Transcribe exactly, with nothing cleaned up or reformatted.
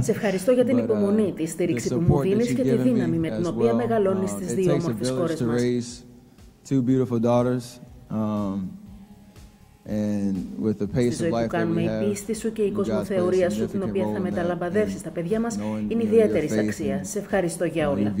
Σε ευχαριστώ για την υπομονή, τη στήριξη που μου δίνεις και τη δύναμη με την οποία μεγαλώνεις τις δύο όμορφες κόρες μας. Στη ζωή που κάνουμε, η πίστη σου και η κοσμοθεωρία σου, την οποία θα μεταλαμπαδεύσεις τα παιδιά μας, είναι ιδιαίτερης αξίας. Σε ευχαριστώ για όλα.